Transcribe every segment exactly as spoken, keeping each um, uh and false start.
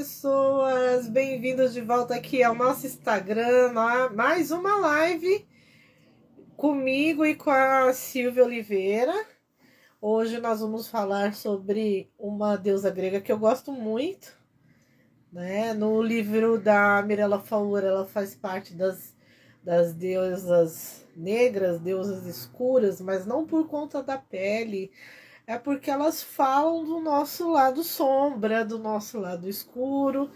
pessoas, bem-vindos de volta aqui ao nosso Instagram, mais uma live comigo e com a Silvia Oliveira. Hoje nós vamos falar sobre uma deusa grega que eu gosto muito, né? No livro da Mirella Faura, ela faz parte das, das deusas negras, deusas escuras, mas não por conta da pele, é porque elas falam do nosso lado sombra, do nosso lado escuro,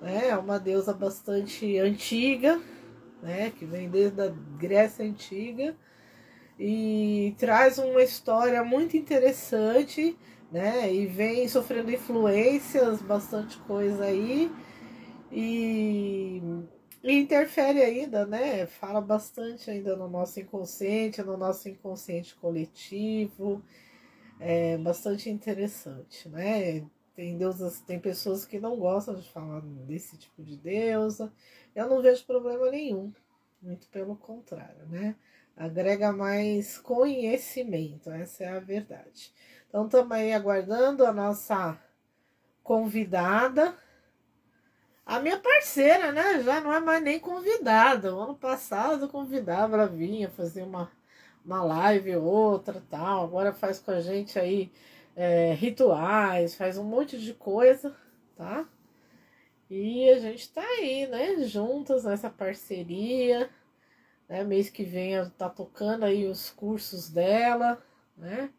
né? É uma deusa bastante antiga, né? Que vem desde a Grécia Antiga e traz uma história muito interessante, né? E vem sofrendo influências, bastante coisa aí, e, e interfere ainda, né? Fala bastante ainda no nosso inconsciente, no nosso inconsciente coletivo. É bastante interessante, né? Tem deusas, tem pessoas que não gostam de falar desse tipo de deusa. Eu não vejo problema nenhum, muito pelo contrário, né? Agrega mais conhecimento, essa é a verdade. Então, estamos aí aguardando a nossa convidada, a minha parceira, né? Já não é mais nem convidada. O ano passado eu convidava, ela vinha fazer uma... uma live, outra, tal, agora faz com a gente aí é, rituais, faz um monte de coisa, tá? E a gente tá aí, né, juntas nessa parceria, né, mês que vem ela tá tocando aí os cursos dela, né?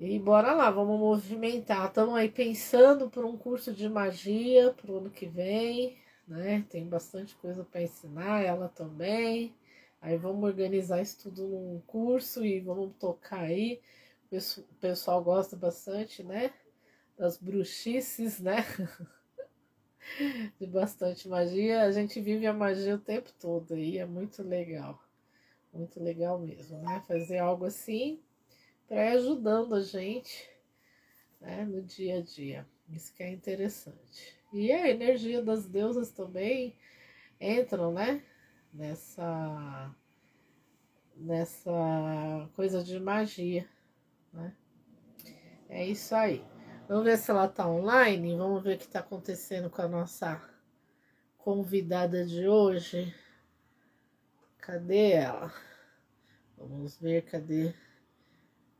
E bora lá, vamos movimentar, estamos aí pensando por um curso de magia pro ano que vem, né, tem bastante coisa para ensinar ela também. Aí vamos organizar isso tudo num curso e vamos tocar aí. O pessoal gosta bastante, né? Das bruxices, né? De bastante magia. A gente vive a magia o tempo todo aí. É muito legal. Muito legal mesmo, né? Fazer algo assim para ir ajudando a gente, né? No dia a dia. Isso que é interessante. E a energia das deusas também entram, né? Nessa, nessa coisa de magia, né? É isso aí. Vamos ver se ela tá online. Vamos ver o que tá acontecendo com a nossa convidada de hoje. Cadê ela? Vamos ver, cadê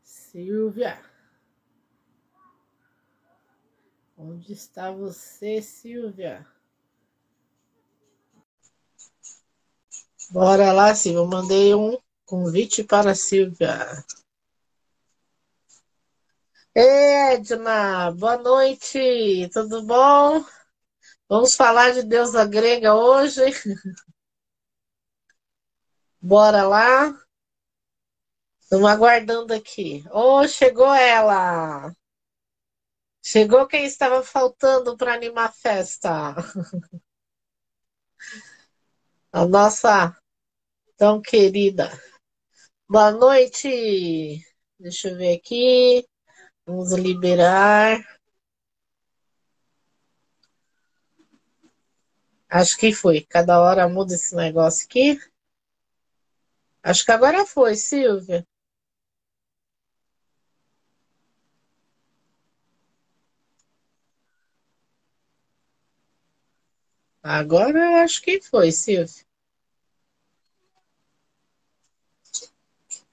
Silvia? Onde está você, Silvia? Bora lá, Silvia. Eu mandei um convite para a Silvia. Edna, boa noite. Tudo bom? Vamos falar de deusa grega hoje. Bora lá. Estamos aguardando aqui. Oh, chegou ela. Chegou quem estava faltando para animar a festa. A nossa tão querida. Boa noite. Deixa eu ver aqui. Vamos liberar. Acho que foi. Cada hora muda esse negócio aqui. Acho que agora foi, Silvia. Agora eu acho que foi, Silvia.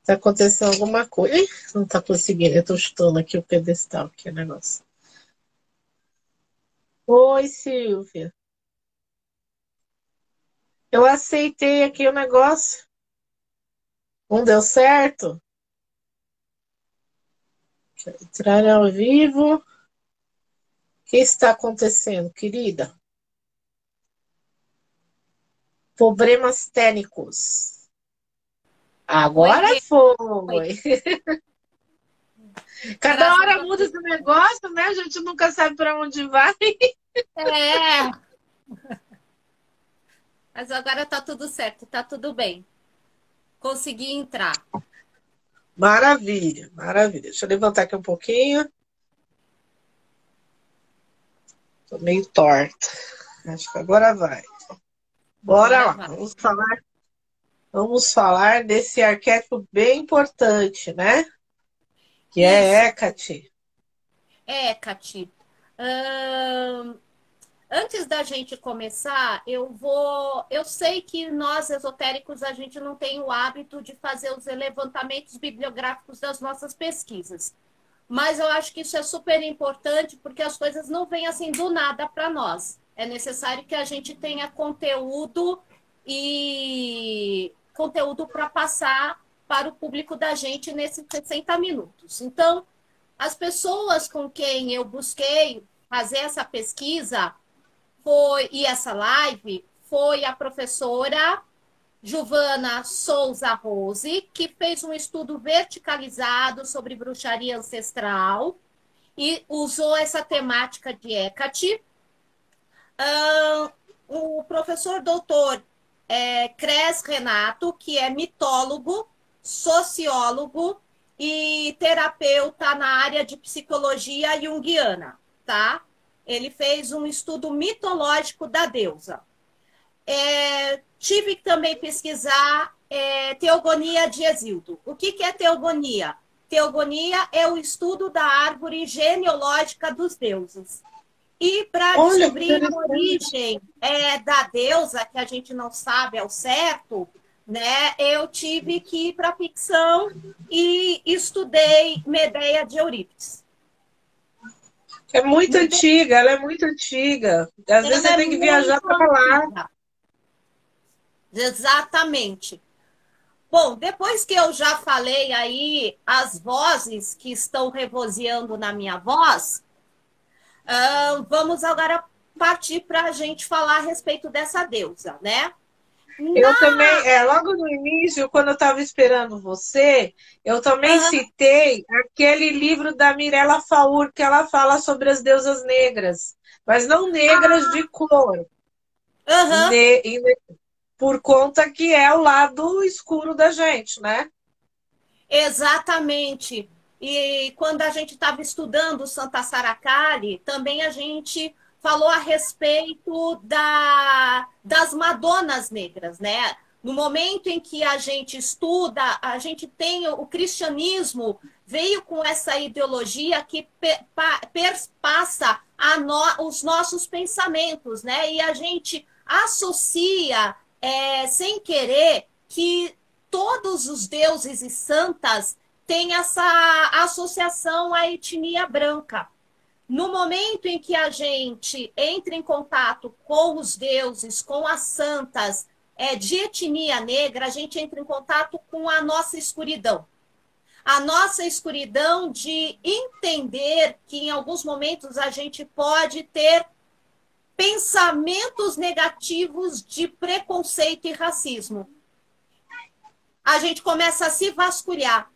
Tá acontecendo alguma coisa. Ih, não tá conseguindo. Eu tô chutando aqui o pedestal, que é o negócio. Oi, Silvia. Eu aceitei aqui o negócio. Não deu certo? Entrar ao vivo. O que está acontecendo, querida? Problemas técnicos. Agora Oi, foi. Oi. Cada Graças hora muda esse negócio, né? A gente nunca sabe para onde vai. É. Mas agora tá tudo certo, tá tudo bem. Consegui entrar. Maravilha, maravilha. Deixa eu levantar aqui um pouquinho. Tô meio torta. Acho que agora vai. Bora agora lá, vai. Vamos falar. Vamos falar desse arquétipo bem importante, né? Que é Hecate. É Hecate. Uh, antes da gente começar, eu vou... Eu sei que nós, esotéricos, a gente não tem o hábito de fazer os levantamentos bibliográficos das nossas pesquisas. Mas eu acho que isso é super importante, porque as coisas não vêm assim do nada para nós. É necessário que a gente tenha conteúdo e... conteúdo para passar para o público da gente nesses sessenta minutos. Então, as pessoas com quem eu busquei fazer essa pesquisa foi, e essa live foi a professora Giovana Souza Rose, que fez um estudo verticalizado sobre bruxaria ancestral e usou essa temática de Hecate. Um, o professor doutor É, Cres Renato, que é mitólogo, sociólogo e terapeuta na área de psicologia junguiana, tá? Ele fez um estudo mitológico da deusa. É, tive que também pesquisar é, teogonia de Hesíodo. O que, que é teogonia? Teogonia é o estudo da árvore genealógica dos deuses. E para descobrir a origem é, da deusa, que a gente não sabe ao certo, né, eu tive que ir para a ficção e estudei Medeia de Eurípides. É muito Medeia. antiga, ela é muito antiga. Às ela vezes você é tem que viajar para lá. Exatamente. Bom, depois que eu já falei aí as vozes que estão revozeando na minha voz... Uh, vamos agora partir para a gente falar a respeito dessa deusa, né? Na... Eu também, é, logo no início, quando eu estava esperando você, eu também uhum. citei aquele livro da Mirella Faura, que ela fala sobre as deusas negras, mas não negras uhum. de cor, uhum. ne ne por conta que é o lado escuro da gente, né? Exatamente. E quando a gente estava estudando Santa Saracali, também a gente falou a respeito da, das Madonas Negras, né? No momento em que a gente estuda, a gente tem o cristianismo, veio com essa ideologia que perpassa a no, os nossos pensamentos, né? E a gente associa, é, sem querer, que todos os deuses e santas tem essa associação à etnia branca. No momento em que a gente entra em contato com os deuses, com as santas é, de etnia negra, a gente entra em contato com a nossa escuridão. A nossa escuridão de entender que em alguns momentos a gente pode ter pensamentos negativos de preconceito e racismo. A gente começa a se vasculhar.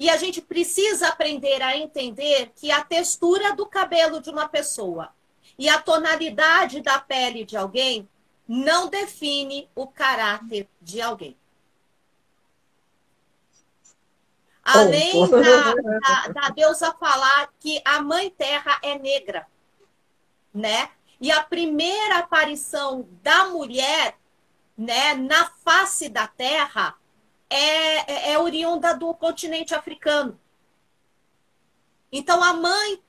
E a gente precisa aprender a entender que a textura do cabelo de uma pessoa e a tonalidade da pele de alguém não define o caráter de alguém. Além da, da, da deusa falar que a Mãe Terra é negra, né? E a primeira aparição da mulher, né, na face da Terra... É, é oriunda do continente africano. Então, a mãe,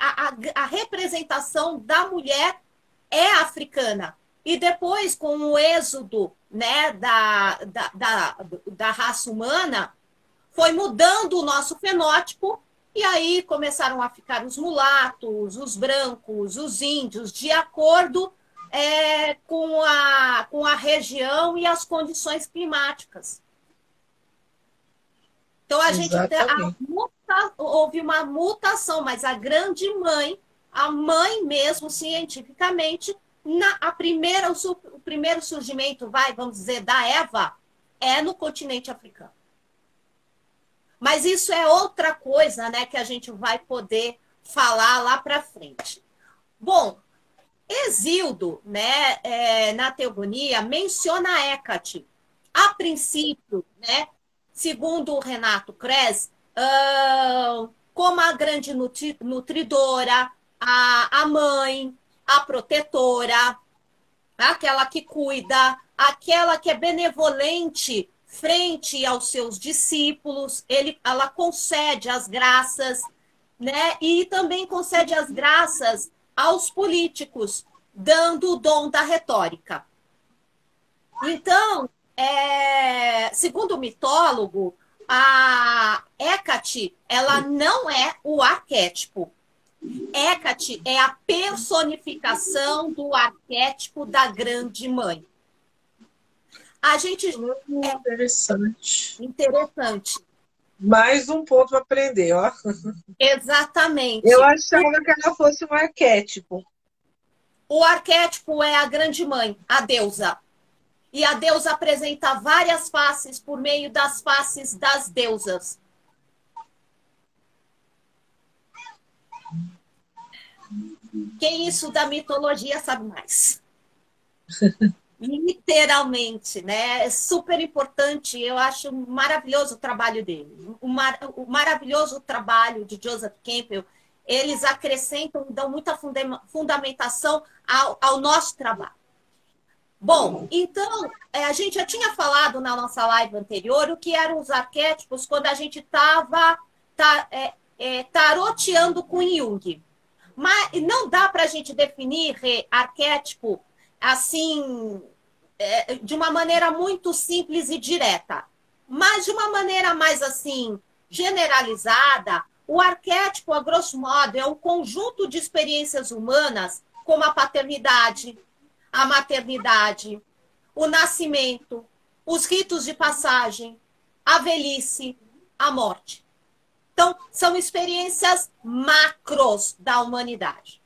a, a, a representação da mulher é africana. E depois, com o êxodo, né, da, da, da, da raça humana, foi mudando o nosso fenótipo, e aí começaram a ficar os mulatos, os brancos, os índios, de acordo é, com, a, com a região e as condições climáticas. Então, a gente a muta, houve uma mutação, mas a grande mãe, a mãe mesmo, cientificamente, na, a primeira, o, o primeiro surgimento, vai, vamos dizer, da Eva, é no continente africano. Mas isso é outra coisa, né, que a gente vai poder falar lá para frente. Bom, Hesíodo, né, é, na teogonia, menciona Hecate. A princípio, né, segundo o Renato Cres, uh, como a grande nutri nutridora, a, a mãe, a protetora, aquela que cuida, aquela que é benevolente frente aos seus discípulos, ele, ela concede as graças, né? E também concede as graças aos políticos, dando o dom da retórica. Então, é, segundo o mitólogo, a Hecate, ela não é o arquétipo. Hecate é a personificação do arquétipo da grande mãe. A gente... É... Interessante. Interessante. Mais um ponto para aprender, ó. Exatamente. Eu achava que ela fosse um arquétipo. O arquétipo é a grande mãe, a deusa. E a deusa apresenta várias faces por meio das faces das deusas. Quem isso da mitologia sabe mais. Literalmente, né? É super importante. Eu acho maravilhoso o trabalho dele. O, mar... o maravilhoso trabalho de Joseph Campbell. Eles acrescentam, dão muita funda... fundamentação ao, ao nosso trabalho. Bom, então, a gente já tinha falado na nossa live anterior o que eram os arquétipos quando a gente estava tar, é, é, taroteando com Jung. Mas não dá para a gente definir arquétipo assim, é, de uma maneira muito simples e direta. Mas de uma maneira mais assim, generalizada, o arquétipo, a grosso modo, é um conjunto de experiências humanas, como a paternidade, a maternidade, o nascimento, os ritos de passagem, a velhice, a morte. Então, são experiências macros da humanidade.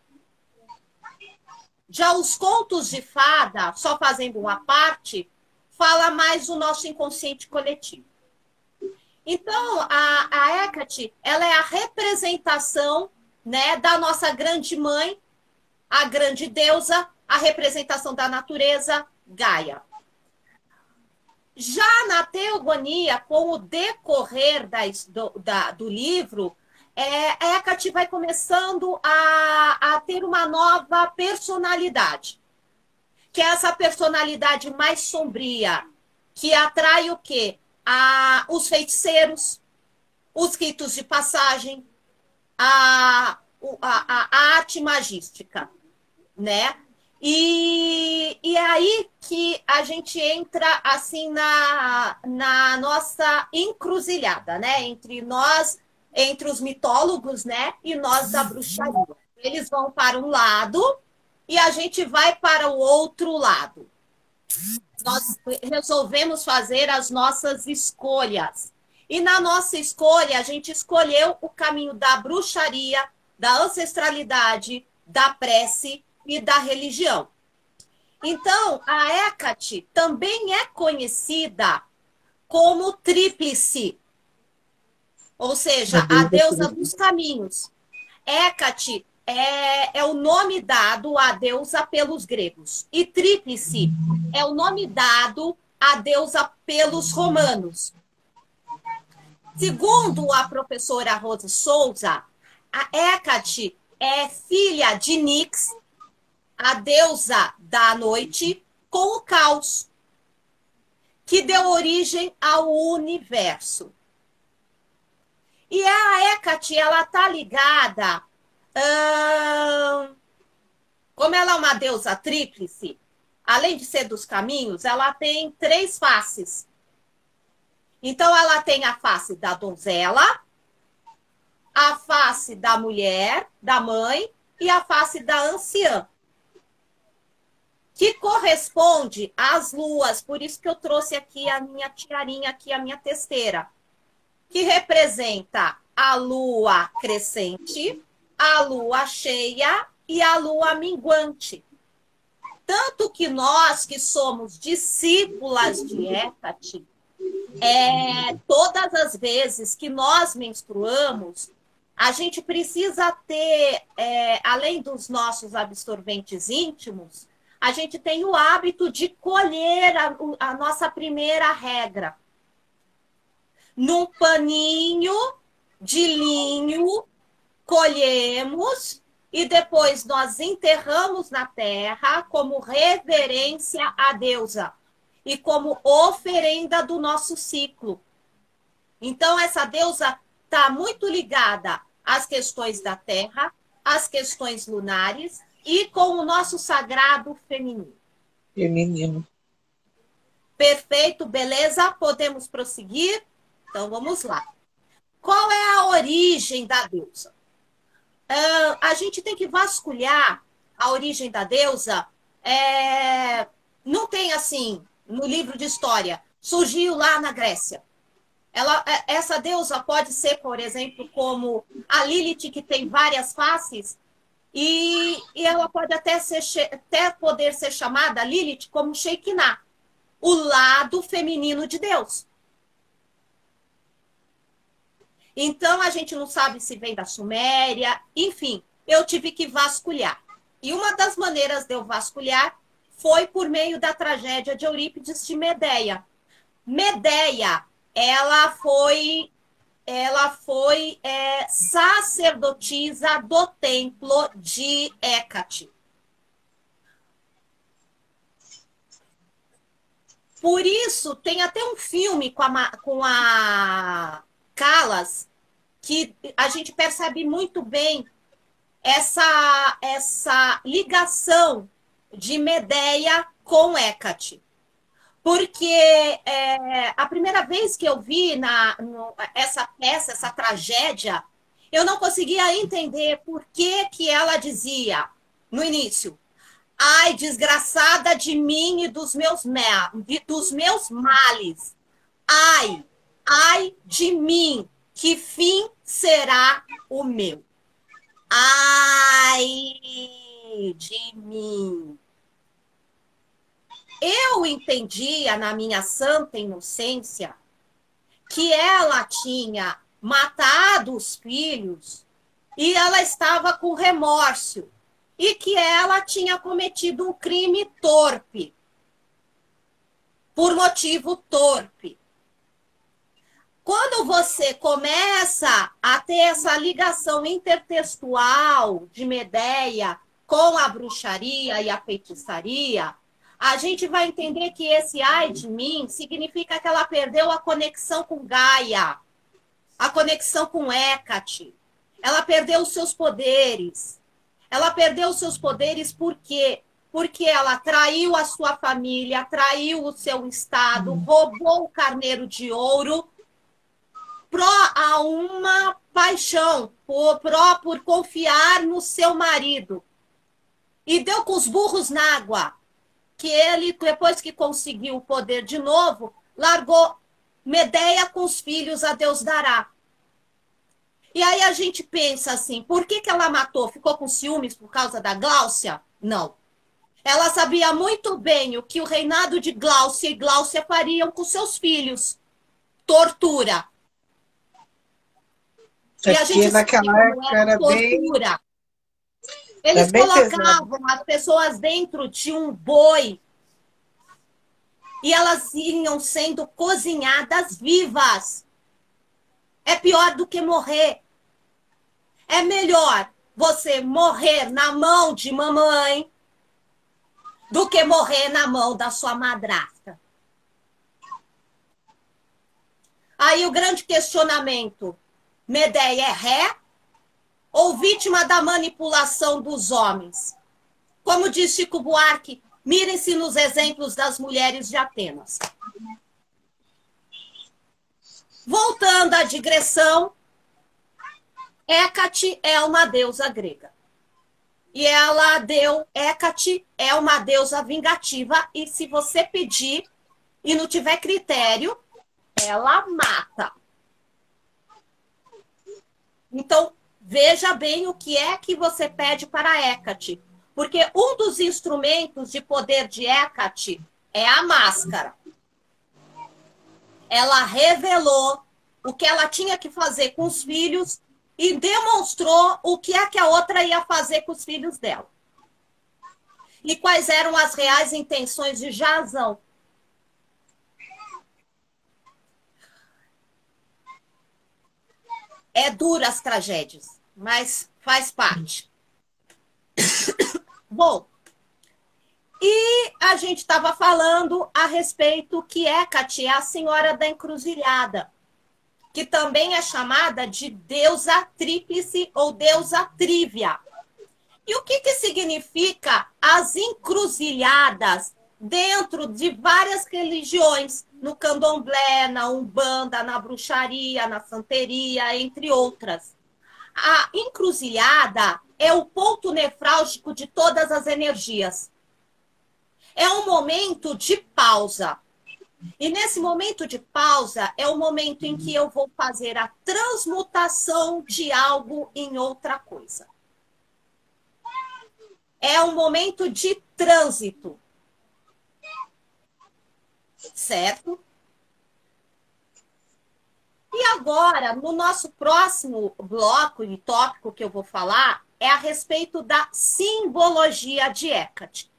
Já os contos de fada, só fazendo uma parte, fala mais do nosso inconsciente coletivo. Então, a, a Hecate, ela é a representação, né, da nossa grande mãe, a grande deusa, a representação da natureza, Gaia. Já na teogonia, com o decorrer da, do, da, do livro, é, Hecate vai começando a, a ter uma nova personalidade, que é essa personalidade mais sombria, que atrai o quê? A, os feiticeiros, os ritos de passagem, a, a, a arte magística, né? E, e é aí que a gente entra assim na, na nossa encruzilhada, né? Entre nós, entre os mitólogos, né? E nós da bruxaria. Eles vão para um lado e a gente vai para o outro lado. Nós resolvemos fazer as nossas escolhas. E na nossa escolha, a gente escolheu o caminho da bruxaria, da ancestralidade, da prece e da religião. Então, a Hecate também é conhecida como tríplice, ou seja, a deusa dos caminhos. Hecate é, é o nome dado à deusa pelos gregos, e tríplice é o nome dado à deusa pelos romanos. Segundo a professora Rose Souza, a Hecate é filha de Nix, a deusa da noite, com o caos, que deu origem ao universo. E a Hecate, ela está ligada, hum, como ela é uma deusa tríplice, além de ser dos caminhos, ela tem três faces. Então, ela tem a face da donzela, a face da mulher, da mãe, e a face da anciã, que corresponde às luas. Por isso que eu trouxe aqui a minha tiarinha, aqui a minha testeira, que representa a lua crescente, a lua cheia e a lua minguante. Tanto que nós que somos discípulas de Hecate, é, todas as vezes que nós menstruamos, a gente precisa ter, é, além dos nossos absorventes íntimos, a gente tem o hábito de colher a, a nossa primeira regra num paninho de linho. Colhemos e depois nós enterramos na terra como reverência à deusa e como oferenda do nosso ciclo. Então, essa deusa está muito ligada às questões da terra, as questões lunares e com o nosso sagrado feminino. Feminino. Perfeito, beleza? Podemos prosseguir? Então, vamos lá. Qual é a origem da deusa? Uh, a gente tem que vasculhar a origem da deusa. É... Não tem assim, no livro de história, surgiu lá na Grécia. Ela, essa deusa pode ser, por exemplo, como a Lilith, que tem várias faces, e, e ela pode até, ser, até poder ser chamada, Lilith, como Shekinah, o lado feminino de Deus. Então, a gente não sabe se vem da Suméria, enfim, eu tive que vasculhar. E uma das maneiras de eu vasculhar foi por meio da tragédia de Eurípides de Medeia. Medeia, ela foi, ela foi é, sacerdotisa do templo de Hecate. Por isso, tem até um filme com a, com a Callas, que a gente percebe muito bem essa, essa ligação de Medeia com Hecate. Porque é, a primeira vez que eu vi na, no, essa peça, essa tragédia, eu não conseguia entender por que, que ela dizia, no início, ai, desgraçada de mim e dos meus, e dos meus males, ai, ai de mim, que fim será o meu. Ai de mim. Eu entendia, na minha santa inocência, que ela tinha matado os filhos e ela estava com remorso e que ela tinha cometido um crime torpe, por motivo torpe. Quando você começa a ter essa ligação intertextual de Medeia com a bruxaria e a feitiçaria, a gente vai entender que esse ai de mim significa que ela perdeu a conexão com Gaia, a conexão com Hecate. Ela perdeu os seus poderes. Ela perdeu os seus poderes por quê? Porque ela traiu a sua família, traiu o seu estado, roubou o carneiro de ouro pró a uma paixão, pró por confiar no seu marido. E deu com os burros na água. Que ele, depois que conseguiu o poder de novo, largou Medeia com os filhos, a Deus dará. E aí a gente pensa assim, por que que ela matou? Ficou com ciúmes por causa da Gláucia? Não. Ela sabia muito bem o que o reinado de Gláucia e Gláucia fariam com seus filhos. Tortura. É e a gente naquela época era tortura. Bem... Eles colocavam as pessoas dentro de um boi e elas iam sendo cozinhadas vivas. É pior do que morrer. É melhor você morrer na mão de mamãe do que morrer na mão da sua madrasta. Aí o grande questionamento: Medeia é ré ou vítima da manipulação dos homens? Como diz Chico Buarque, mirem-se nos exemplos das mulheres de Atenas. Voltando à digressão, Hecate é uma deusa grega. E ela deu... Hecate é uma deusa vingativa e se você pedir e não tiver critério, ela mata. Então, veja bem o que é que você pede para Hecate. Porque um dos instrumentos de poder de Hecate é a máscara. Ela revelou o que ela tinha que fazer com os filhos e demonstrou o que é que a outra ia fazer com os filhos dela. E quais eram as reais intenções de Jazão. É dura as tragédias, mas faz parte. Bom, e a gente estava falando a respeito que Hecate é a senhora da encruzilhada, que também é chamada de deusa tríplice ou deusa trívia. E o que, que significa as encruzilhadas dentro de várias religiões? No candomblé, na umbanda, na bruxaria, na santeria, entre outras. A encruzilhada é o ponto nefrálgico de todas as energias. É um momento de pausa. E nesse momento de pausa é o momento em que eu vou fazer a transmutação de algo em outra coisa. É um momento de trânsito. Certo? E agora, no nosso próximo bloco e tópico que eu vou falar, é a respeito da simbologia de Hecate.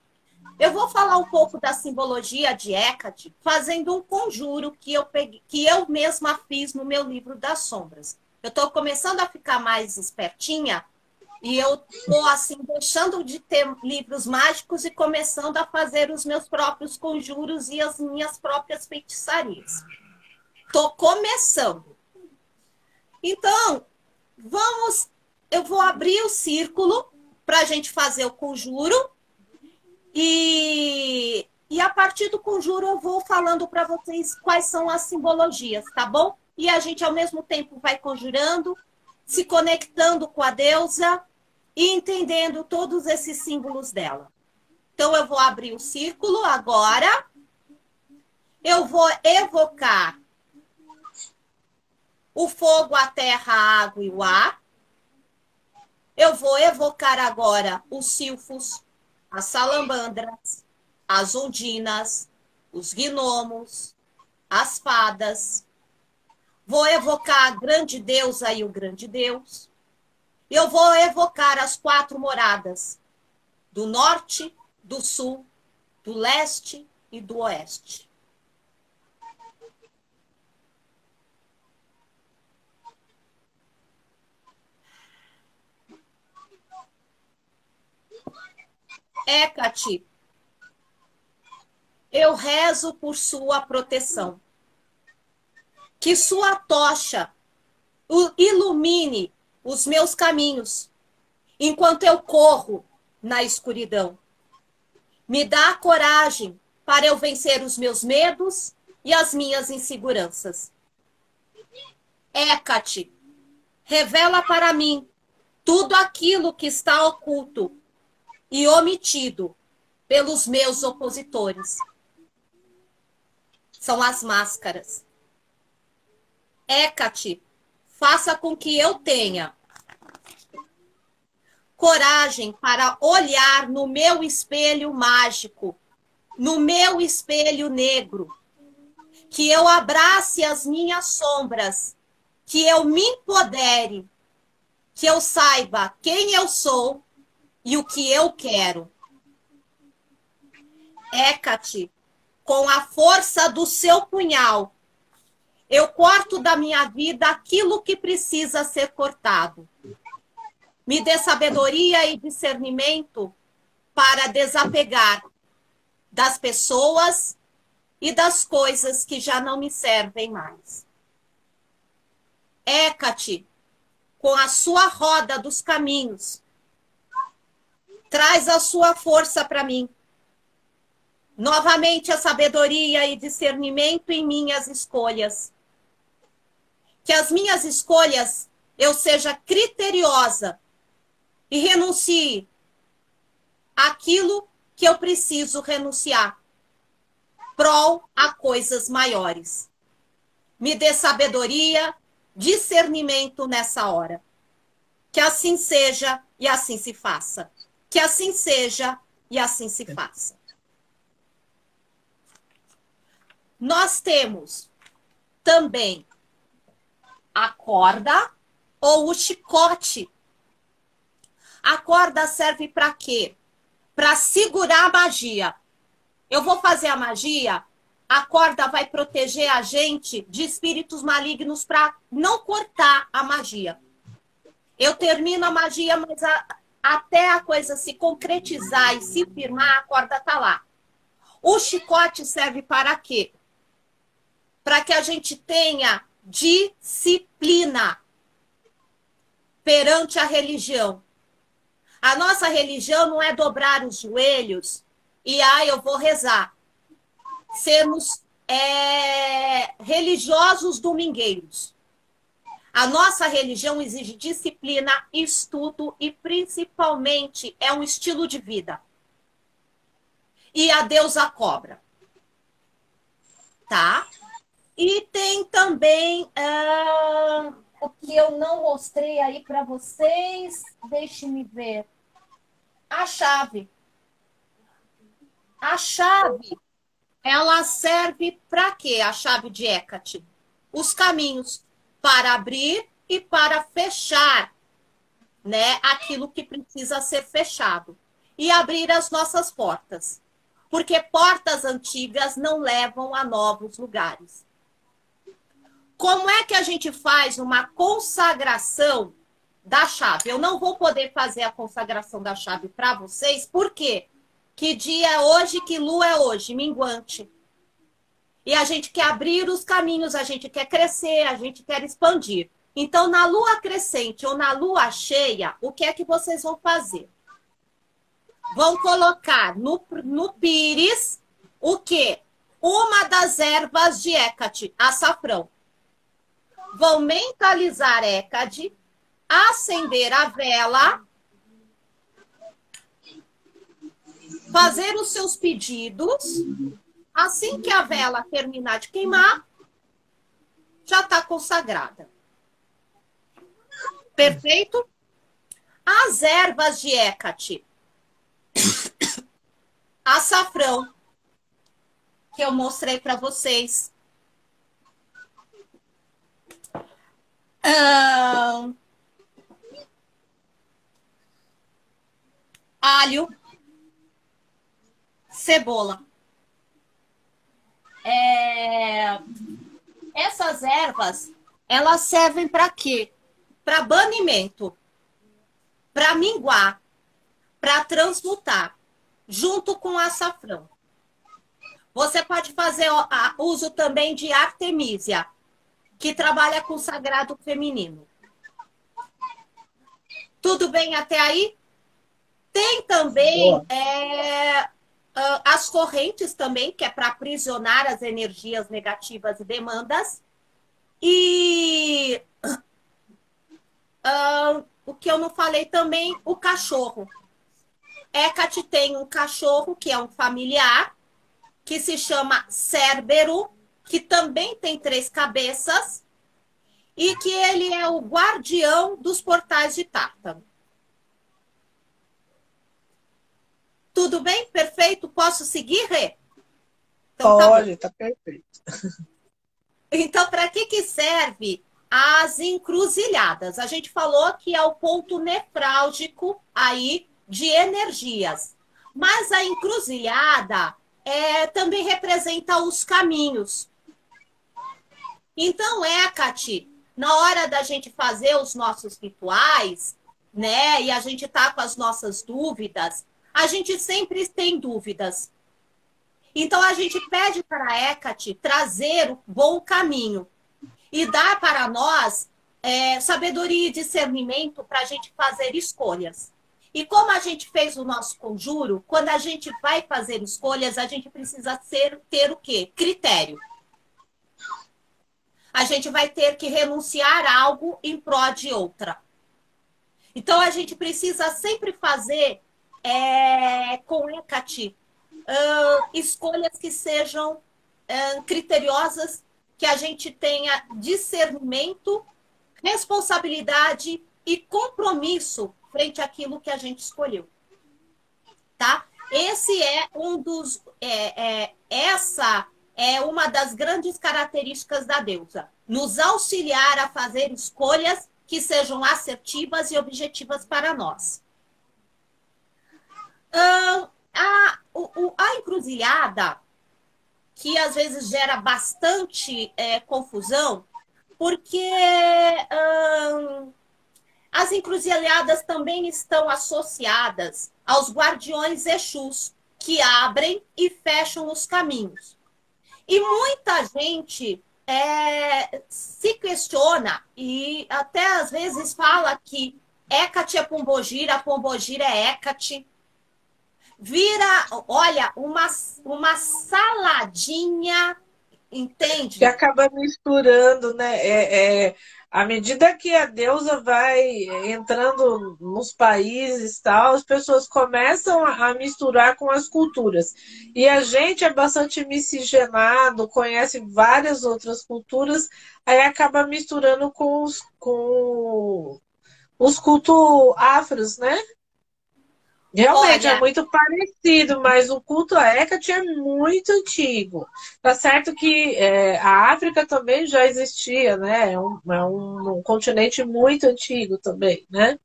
Eu vou falar um pouco da simbologia de Hecate fazendo um conjuro que eu, peguei, que eu mesma fiz no meu livro das sombras. Eu estou começando a ficar mais espertinha e eu estou assim, deixando de ter livros mágicos e começando a fazer os meus próprios conjuros e as minhas próprias feitiçarias. Estou começando. Então, vamos... Eu vou abrir o círculo para a gente fazer o conjuro. E, e a partir do conjuro eu vou falando para vocês quais são as simbologias, tá bom? E a gente ao mesmo tempo vai conjurando, se conectando com a deusa e entendendo todos esses símbolos dela. Então eu vou abrir o círculo agora. Eu vou evocar o fogo, a terra, a água e o ar. Eu vou evocar agora os silfos, as salamandras, as ondinas, os gnomos, as fadas. Vou evocar a grande deusa e o grande deus. Eu vou evocar as quatro moradas, do norte, do sul, do leste e do oeste. Hecate, eu rezo por sua proteção. Que sua tocha ilumine os meus caminhos, enquanto eu corro na escuridão. Me dá a coragem para eu vencer os meus medos e as minhas inseguranças. Hecate, revela para mim tudo aquilo que está oculto e omitido pelos meus opositores. São as máscaras. Hecate, faça com que eu tenha coragem para olhar no meu espelho mágico, no meu espelho negro, que eu abrace as minhas sombras, que eu me empodere, que eu saiba quem eu sou e o que eu quero. Hecate, com a força do seu punhal, eu corto da minha vida aquilo que precisa ser cortado. Me dê sabedoria e discernimento para desapegar das pessoas e das coisas que já não me servem mais. Hecate, com a sua roda dos caminhos, traz a sua força para mim. Novamente a sabedoria e discernimento em minhas escolhas. Que as minhas escolhas eu seja criteriosa e renuncie àquilo que eu preciso renunciar, prol a coisas maiores. Me dê sabedoria, discernimento nessa hora. Que assim seja e assim se faça. Que assim seja e assim se faça. Nós temos também a corda ou o chicote. A corda serve para quê? Para segurar a magia. Eu vou fazer a magia, a corda vai proteger a gente de espíritos malignos para não cortar a magia. Eu termino a magia, mas a... até a coisa se concretizar e se firmar, a corda está lá. O chicote serve para quê? Para que a gente tenha disciplina perante a religião. A nossa religião não é dobrar os joelhos e, ah, eu vou rezar. Sermos é, religiosos domingueiros. A nossa religião exige disciplina, estudo e, principalmente, é um estilo de vida. E a deusa cobra. Tá? E tem também ah, o que eu não mostrei aí para vocês. Deixe-me ver. A chave. A chave, ela serve para quê? A chave de Hecate. Os caminhos. Para abrir e para fechar, né, aquilo que precisa ser fechado. E abrir as nossas portas. Porque portas antigas não levam a novos lugares. Como é que a gente faz uma consagração da chave? Eu não vou poder fazer a consagração da chave para vocês. Por quê? Que dia é hoje? Que lua é hoje? Minguante. E a gente quer abrir os caminhos, a gente quer crescer, a gente quer expandir. Então, na lua crescente ou na lua cheia, o que é que vocês vão fazer? Vão colocar no, no pires o quê? Uma das ervas de Hecate, açafrão. Vão mentalizar Hecate, acender a vela, fazer os seus pedidos. Assim que a vela terminar de queimar, já está consagrada. Perfeito? As ervas de Hecate. Açafrão, que eu mostrei para vocês. Um... Alho. Cebola. É... Essas ervas, elas servem para quê? Para banimento, para minguar, para transmutar, junto com açafrão. Você pode fazer uso também de artemísia, que trabalha com o sagrado feminino. Tudo bem até aí? Tem também... as correntes também, que é para aprisionar as energias negativas e demandas. E uh, o que eu não falei também, o cachorro. Hecate tem um cachorro, que é um familiar, que se chama Cérbero, que também tem três cabeças, e que ele é o guardião dos portais de Tártaro. Tudo bem? Perfeito? Posso seguir, Rê? Então, olha, tá, tá perfeito. Então, para que que serve as encruzilhadas? A gente falou que é o ponto nefrálgico aí de energias. Mas a encruzilhada é, também representa os caminhos. Então, Hecate, na hora da gente fazer os nossos rituais, né, e a gente tá com as nossas dúvidas, a gente sempre tem dúvidas. Então, a gente pede para Hecate trazer o bom caminho e dar para nós é, sabedoria e discernimento para a gente fazer escolhas. E como a gente fez o nosso conjuro, quando a gente vai fazer escolhas, a gente precisa ser, ter o quê? Critério. A gente vai ter que renunciar a algo em pró de outra. Então, a gente precisa sempre fazer... É, com Hecate, uh, escolhas que sejam uh, criteriosas, que a gente tenha discernimento, responsabilidade e compromisso frente àquilo que a gente escolheu. Tá? Esse é um dos, é, é, essa é uma das grandes características da deusa, nos auxiliar a fazer escolhas que sejam assertivas e objetivas para nós. Uh, a, o, a encruzilhada, que às vezes gera bastante é, confusão, porque uh, as encruzilhadas também estão associadas aos guardiões Exus, que abrem e fecham os caminhos. E muita gente é, se questiona e até às vezes fala que Hecate é Pombogira, Pombogira é Hecate. Vira, olha, uma, uma saladinha, entende? Que acaba misturando, né? É, é, à medida que a deusa vai entrando nos países e tal, as pessoas começam a misturar com as culturas. E a gente é bastante miscigenado, conhece várias outras culturas, aí acaba misturando com os, com os cultos afros, né? Realmente, olha, é muito parecido, mas o culto a Hecate é muito antigo. Tá certo que é, a África também já existia, né? É um, é um, um continente muito antigo também, né?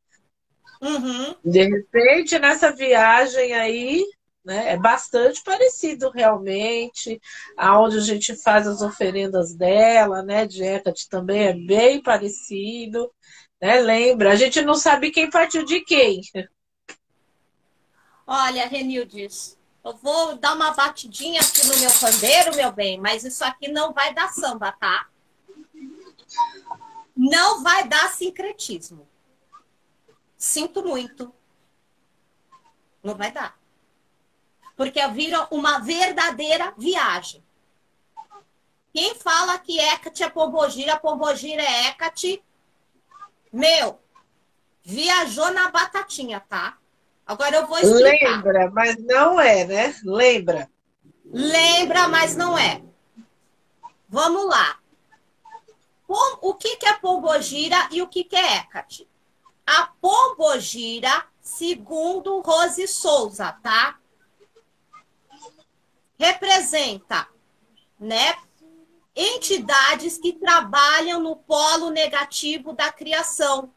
Uhum. De repente, nessa viagem aí, né, é bastante parecido realmente, aonde a gente faz as oferendas dela, né? De Hecate também é bem parecido, né? Lembra? A gente não sabe quem partiu de quem. Olha, Renilde, eu vou dar uma batidinha aqui no meu pandeiro, meu bem, mas isso aqui não vai dar samba, tá? Não vai dar sincretismo. Sinto muito. Não vai dar. Porque vira uma verdadeira viagem. Quem fala que Hecate é Pombogira, Pombogira é Hecate, meu, viajou na batatinha, tá? Agora eu vou explicar. Lembra, mas não é, né? Lembra. Lembra, mas não é. Vamos lá. O que é Pombogira e o que é Hecate? A Pombogira, segundo Rose Souza, tá? Representa, né, entidades que trabalham no polo negativo da criação,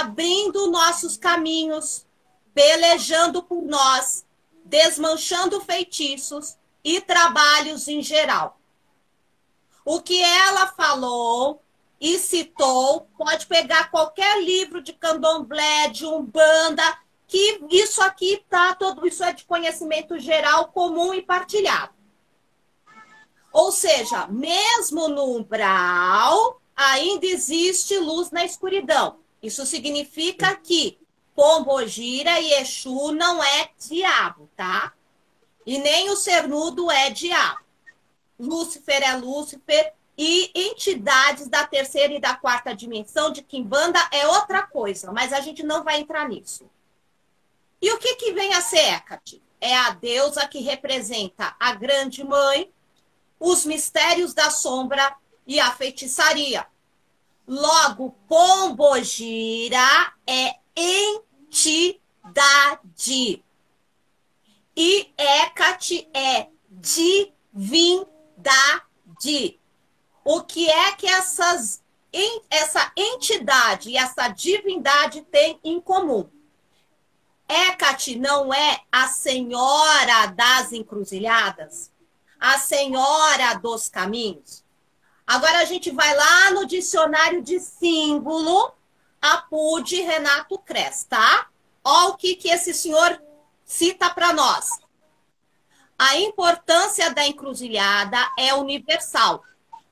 abrindo nossos caminhos, pelejando por nós, desmanchando feitiços e trabalhos em geral. O que ela falou e citou, pode pegar qualquer livro de candomblé, de umbanda, que isso aqui tá, tudo isso é de conhecimento geral, comum e partilhado. Ou seja, mesmo no umbral, ainda existe luz na escuridão. Isso significa que Pombogira e Exu não é diabo, tá? E nem o Cernudo é diabo. Lúcifer é Lúcifer e entidades da terceira e da quarta dimensão de Quimbanda é outra coisa, mas a gente não vai entrar nisso. E o que, que vem a ser Hecate? É a deusa que representa a grande mãe, os mistérios da sombra e a feitiçaria. Logo, Pombogira é entidade. E Hecate é divindade. O que é que essas, essa entidade e essa divindade têm em comum? Hecate não é a senhora das encruzilhadas, a senhora dos caminhos. Agora a gente vai lá no dicionário de símbolo Apude Renato Cres, tá? Olha o que, que esse senhor cita para nós. A importância da encruzilhada é universal.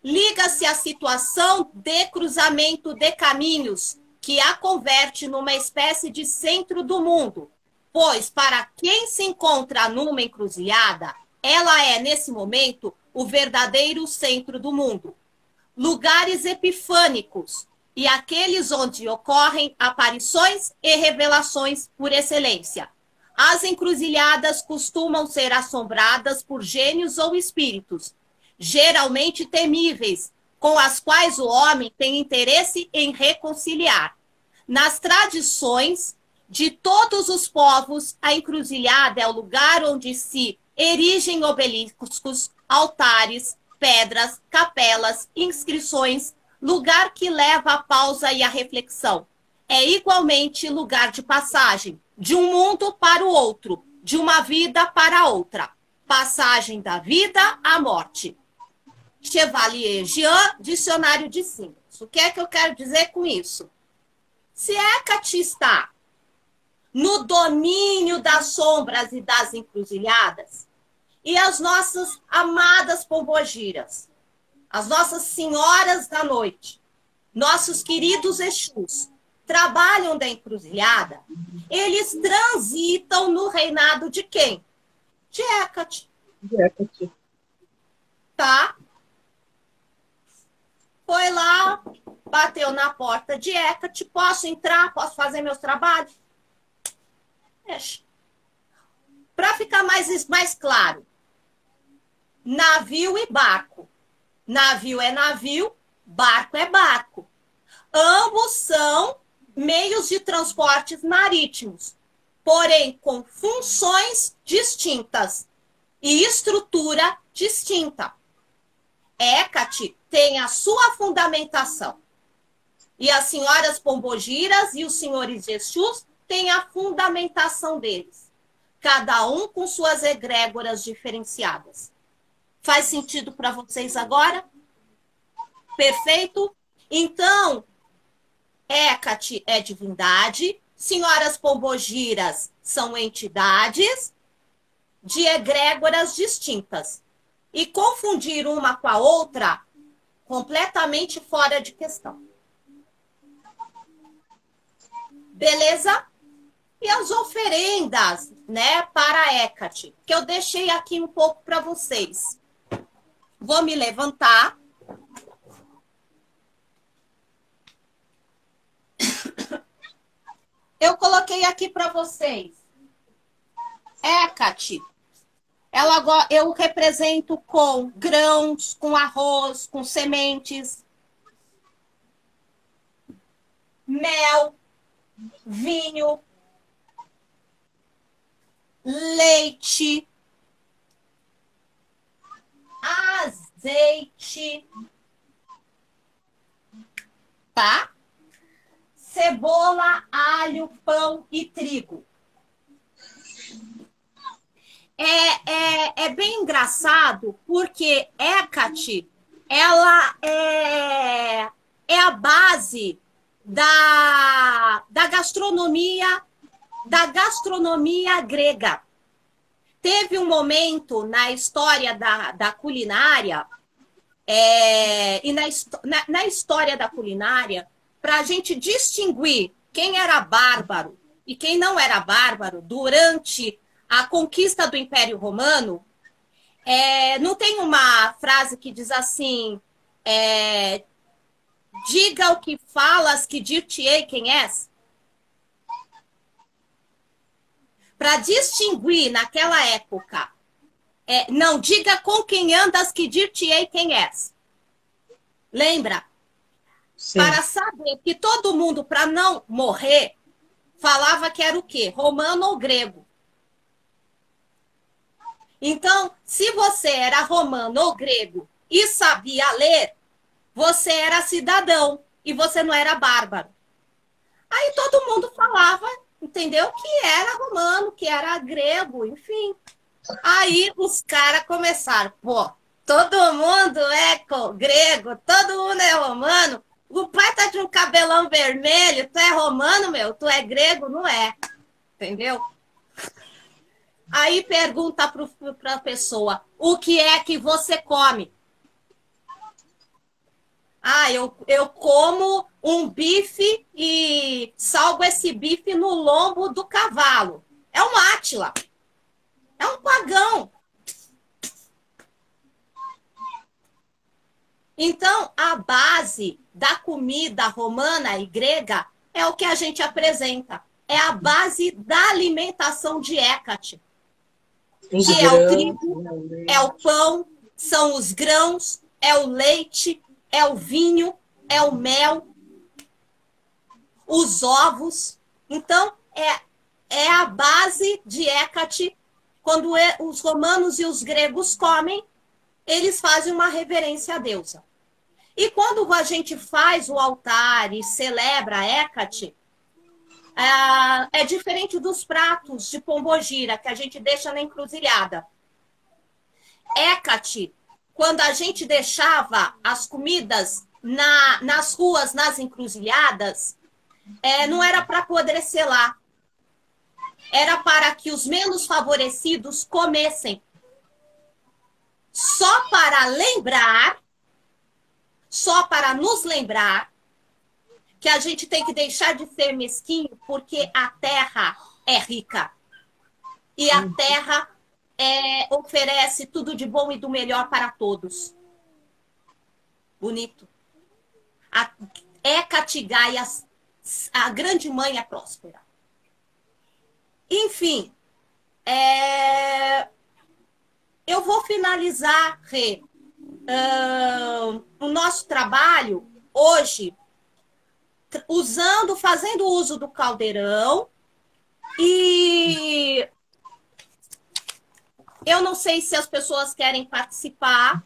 Liga-se à situação de cruzamento de caminhos, que a converte numa espécie de centro do mundo, pois para quem se encontra numa encruzilhada, ela é, nesse momento, o verdadeiro centro do mundo. Lugares epifânicos, e aqueles onde ocorrem aparições e revelações por excelência. As encruzilhadas costumam ser assombradas por gênios ou espíritos, geralmente temíveis, com as quais o homem tem interesse em reconciliar. Nas tradições de todos os povos, a encruzilhada é o lugar onde se erigem obeliscos, altares, pedras, capelas, inscrições, lugar que leva à pausa e à reflexão. É igualmente lugar de passagem, de um mundo para o outro, de uma vida para a outra. Passagem da vida à morte. Chevalier Jean, dicionário de símbolos. O que é que eu quero dizer com isso? Se Hecate está no domínio das sombras e das encruzilhadas, e as nossas amadas pombogiras, as nossas senhoras da noite, nossos queridos Exus, trabalham da encruzilhada, eles transitam no reinado de quem? De Hecate. De Hecate. Tá? Foi lá, bateu na porta de Hecate, posso entrar, posso fazer meus trabalhos? Deixa. Para ficar mais, mais claro, navio e barco. Navio é navio, barco é barco. Ambos são meios de transportes marítimos, porém com funções distintas e estrutura distinta. Hecate tem a sua fundamentação. E as senhoras pombogiras e os senhores Exus têm a fundamentação deles. Cada um com suas egrégoras diferenciadas. Faz sentido para vocês agora? Perfeito? Então, Hecate é divindade, senhoras pombogiras são entidades de egrégoras distintas. E confundir uma com a outra, completamente fora de questão. Beleza? E as oferendas, né, para Hecate, que eu deixei aqui um pouco para vocês. Vou me levantar. Eu coloquei aqui para vocês. Hecate. Ela, eu represento com grãos, com arroz, com sementes, mel, vinho, leite, azeite, tá? Cebola, alho, pão e trigo. É, é, é bem engraçado porque Hecate, ela é, é a base da, da gastronomia da gastronomia grega. Teve um momento na história da, da culinária é, e na, na, na história da culinária para a gente distinguir quem era bárbaro e quem não era bárbaro durante a conquista do Império Romano, é, não tem uma frase que diz assim, é, diga o que falas que dir-te-ei quem és? Para distinguir naquela época, é, não diga com quem andas que dir-te-ei quem és. Lembra? Sim. Para saber que todo mundo, para não morrer, falava que era o quê? Romano ou grego. Então, se você era romano ou grego e sabia ler, você era cidadão e você não era bárbaro. Aí todo mundo falava, entendeu? Que era romano, que era grego, enfim. Aí os caras começaram, pô, todo mundo é grego, todo mundo é romano, o pai tá de um cabelão vermelho, tu é romano, meu, tu é grego, não é. Entendeu? Aí pergunta para a pessoa, o que é que você come? Ah, eu, eu como um bife e salgo esse bife no lombo do cavalo. É um átila. É um pagão. Então, a base da comida romana e grega é o que a gente apresenta. É a base da alimentação de Hecate. Que é o trigo, é o pão, são os grãos, é o leite, é o vinho, é o mel, os ovos. Então, é, é a base de Hecate. Quando os romanos e os gregos comem, eles fazem uma reverência à deusa. E quando a gente faz o altar e celebra Hecate, é diferente dos pratos de pombogira que a gente deixa na encruzilhada. Hecate, quando a gente deixava as comidas na, nas ruas, nas encruzilhadas, é, não era para apodrecer lá. Era para que os menos favorecidos comessem. Só para lembrar, só para nos lembrar que a gente tem que deixar de ser mesquinho, porque a terra é rica. E a terra é, oferece tudo de bom e do melhor para todos. Bonito. A, é Catigá e a, a grande mãe é próspera. Enfim, é, eu vou finalizar, Rê, uh, o nosso trabalho hoje, usando, fazendo uso do caldeirão. E eu não sei se as pessoas querem participar,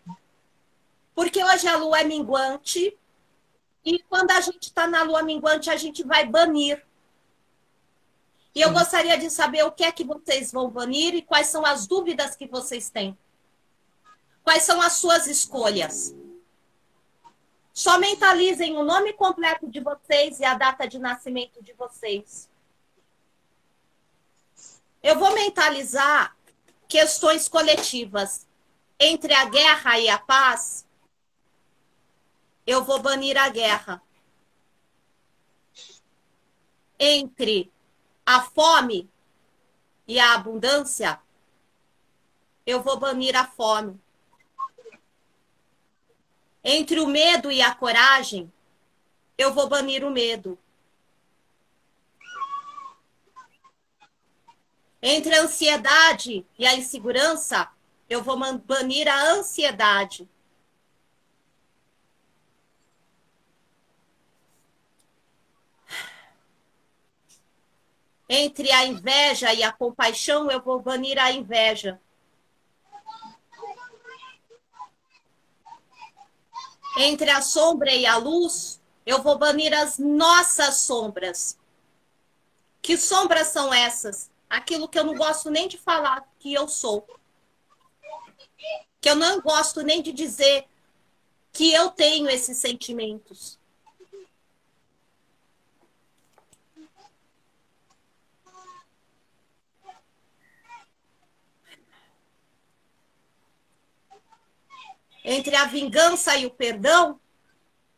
porque hoje a lua é minguante, e quando a gente está na lua minguante, a gente vai banir. E eu gostaria de saber o que é que vocês vão banir e quais são as dúvidas que vocês têm. Quais são as suas escolhas? Só mentalizem o nome completo de vocês e a data de nascimento de vocês. Eu vou mentalizar questões coletivas. Entre a guerra e a paz, eu vou banir a guerra. Entre a fome e a abundância, eu vou banir a fome. Entre o medo e a coragem, eu vou banir o medo. Entre a ansiedade e a insegurança, eu vou banir a ansiedade. Entre a inveja e a compaixão, eu vou banir a inveja. Entre a sombra e a luz, eu vou banir as nossas sombras. Que sombras são essas? Aquilo que eu não gosto nem de falar que eu sou. Que eu não gosto nem de dizer que eu tenho esses sentimentos. Entre a vingança e o perdão,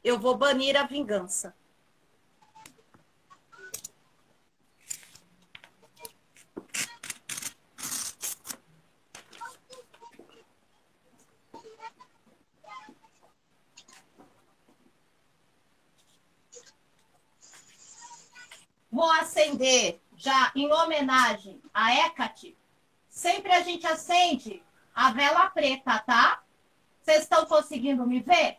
eu vou banir a vingança. Vou acender já em homenagem a Hecate. Sempre a gente acende a vela preta, tá? Vocês estão conseguindo me ver?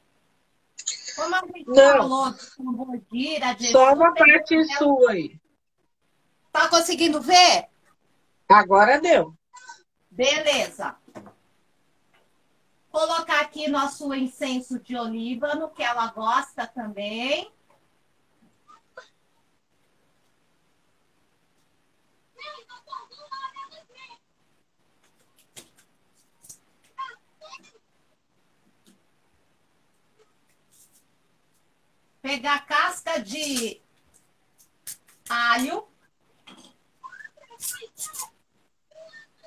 Como a gente Não. falou de Pombogira, de Só uma parte dela, sua aí. Tá conseguindo ver? Agora deu. Beleza. Colocar aqui nosso incenso de olíbano, que ela gosta também. Pegar casca de alho.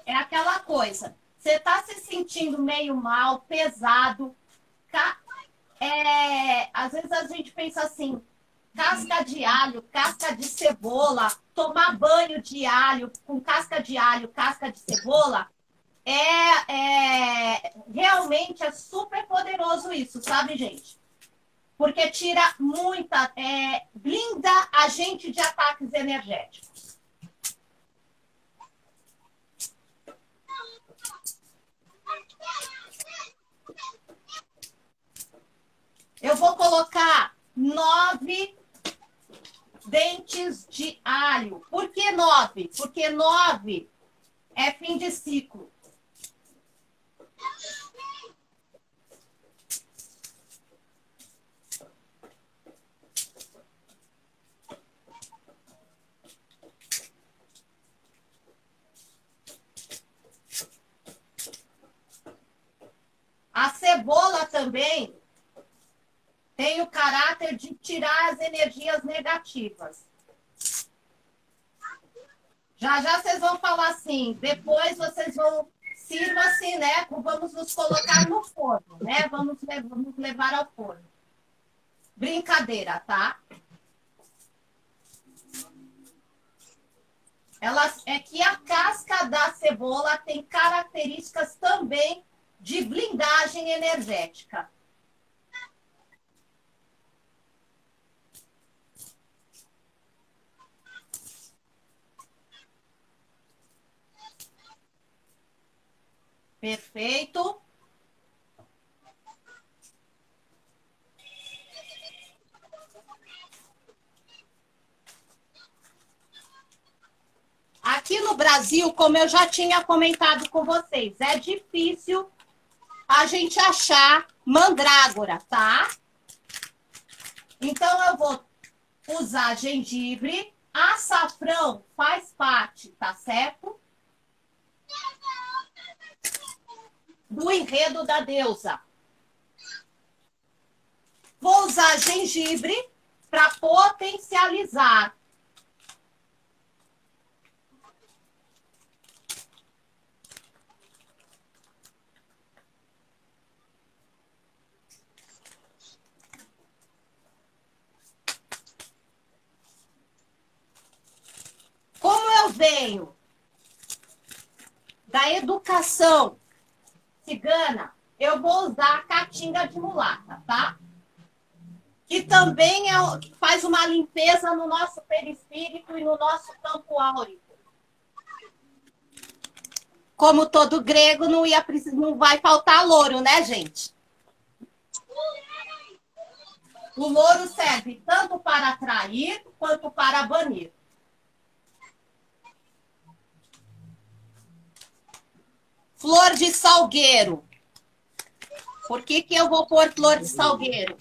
É aquela coisa. Você está se sentindo meio mal, pesado. É, às vezes a gente pensa assim, casca de alho, casca de cebola, tomar banho de alho com casca de alho, casca de cebola. É, é, realmente é super poderoso isso, sabe, gente? Porque tira muita, é, blinda a gente de ataques energéticos. Eu vou colocar nove dentes de alho. Por que nove? Porque nove é fim de ciclo. A cebola também tem o caráter de tirar as energias negativas. Já já vocês vão falar assim, depois vocês vão, sirva-se, né? Vamos nos colocar no forno, né? Vamos, vamos levar ao forno. Brincadeira, tá? Ela, é que a casca da cebola tem características também de blindagem energética. Perfeito. Aqui no Brasil, como eu já tinha comentado com vocês, é difícil a gente achar mandrágora, tá? Então, eu vou usar gengibre. Açafrão faz parte, tá certo? Do enredo da deusa. Vou usar gengibre para potencializar. Como eu venho da educação cigana, eu vou usar a caatinga de mulata, tá? Que também é, faz uma limpeza no nosso perispírito e no nosso campo áurico. Como todo grego, não, ia, não vai faltar louro, né, gente? O louro serve tanto para atrair quanto para banir. Flor de salgueiro. Por que que eu vou pôr flor de salgueiro?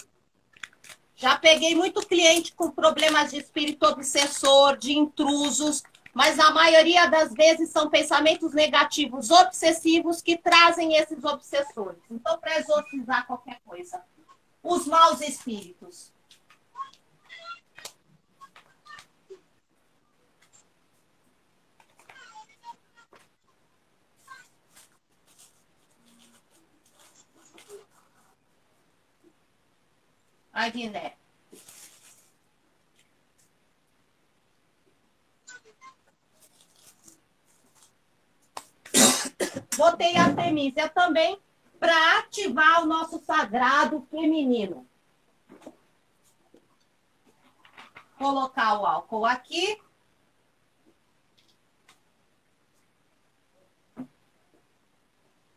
Já peguei muito cliente com problemas de espírito obsessor, de intrusos, mas a maioria das vezes são pensamentos negativos, obsessivos, que trazem esses obsessores. Então, para exorcizar qualquer coisa, os maus espíritos. A Guiné. Botei a Temícia também para ativar o nosso sagrado feminino. Colocar o álcool aqui.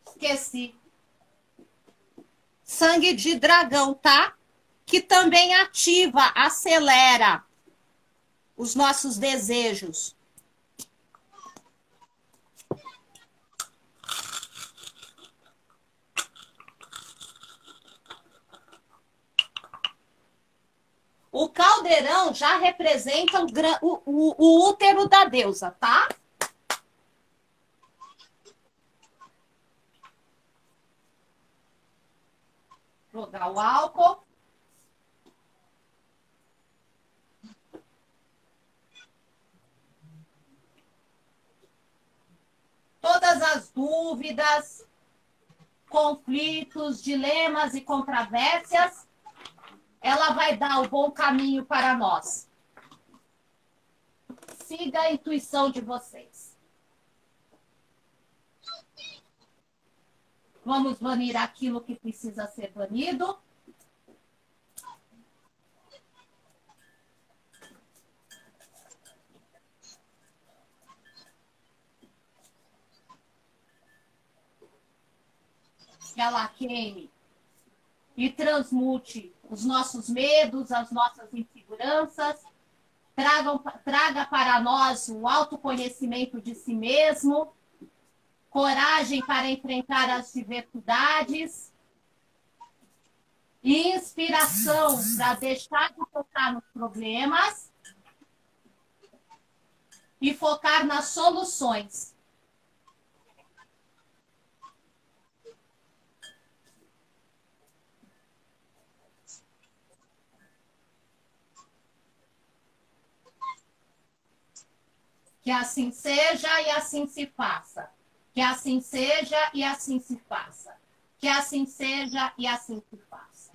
Esqueci. Sangue de dragão, tá? Que também ativa, acelera os nossos desejos. O caldeirão já representa o, o, o útero da deusa, tá? Jogar o álcool. Todas as dúvidas, conflitos, dilemas e controvérsias, ela vai dar o bom caminho para nós. Siga a intuição de vocês. Vamos banir aquilo que precisa ser banido. Que ela queime e transmute os nossos medos, as nossas inseguranças, traga, traga para nós o autoconhecimento de si mesmo, coragem para enfrentar as dificuldades e inspiração para deixar de focar nos problemas e focar nas soluções. Que assim seja e assim se faça. Que assim seja e assim se faça. Que assim seja e assim se faça.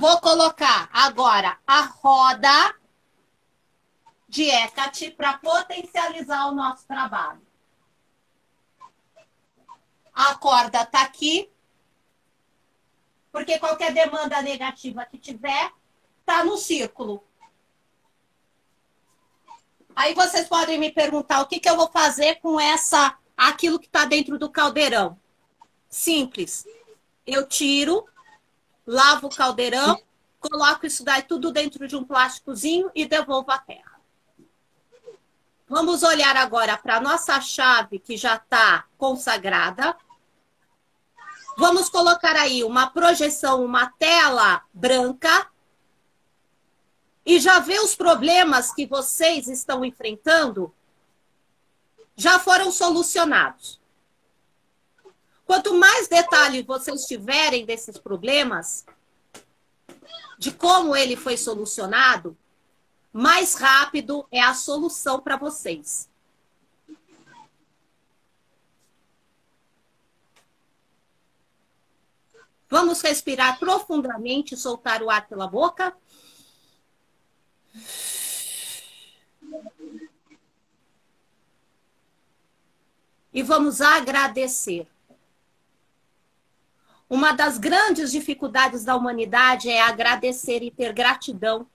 Vou colocar agora a roda de Hecate para potencializar o nosso trabalho. A corda está aqui, porque qualquer demanda negativa que tiver, está no círculo. Aí vocês podem me perguntar o que, que eu vou fazer com essa, aquilo que está dentro do caldeirão. Simples. Eu tiro, lavo o caldeirão, coloco isso daí tudo dentro de um plásticozinho e devolvo à terra. Vamos olhar agora para a nossa chave que já está consagrada. Vamos colocar aí uma projeção, uma tela branca. E já vê os problemas que vocês estão enfrentando, já foram solucionados. Quanto mais detalhe vocês tiverem desses problemas, de como ele foi solucionado, mais rápido é a solução para vocês. Vamos respirar profundamente, soltar o ar pela boca. E vamos agradecer. Uma das grandes dificuldades da humanidade é agradecer e ter gratidão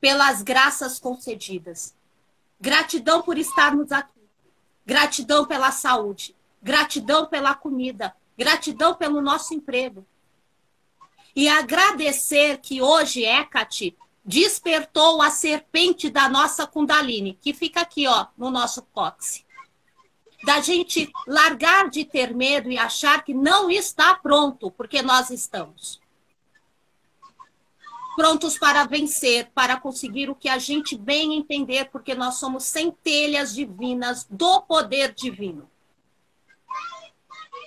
pelas graças concedidas. Gratidão por estarmos aqui. Gratidão pela saúde. Gratidão pela comida. Gratidão pelo nosso emprego. E agradecer que hoje Hecate despertou a serpente da nossa Kundalini, que fica aqui, ó, no nosso cóccix. Da gente largar de ter medo e achar que não está pronto, porque nós estamos. Prontos para vencer, para conseguir o que a gente bem entender, porque nós somos centelhas divinas do poder divino.